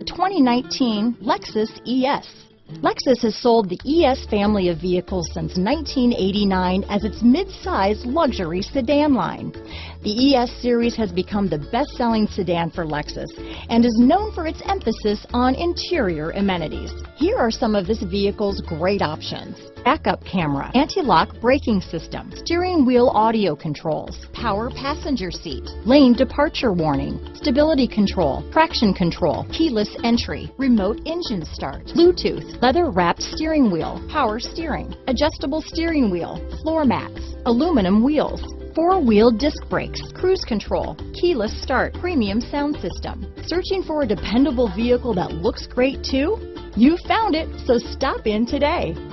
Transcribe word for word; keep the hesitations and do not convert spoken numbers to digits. The twenty nineteen Lexus E S. Lexus has sold the E S family of vehicles since nineteen eighty-nine as its mid-size luxury sedan line. The E S series has become the best-selling sedan for Lexus and is known for its emphasis on interior amenities. Here are some of this vehicle's great options: backup camera, anti-lock braking system, steering wheel audio controls, power passenger seat, lane departure warning, stability control, traction control, keyless entry, remote engine start, Bluetooth, leather-wrapped steering wheel, power steering, adjustable steering wheel, floor mats, aluminum wheels, four-wheel disc brakes, cruise control, keyless start, premium sound system. Searching for a dependable vehicle that looks great too? You found it, so stop in today.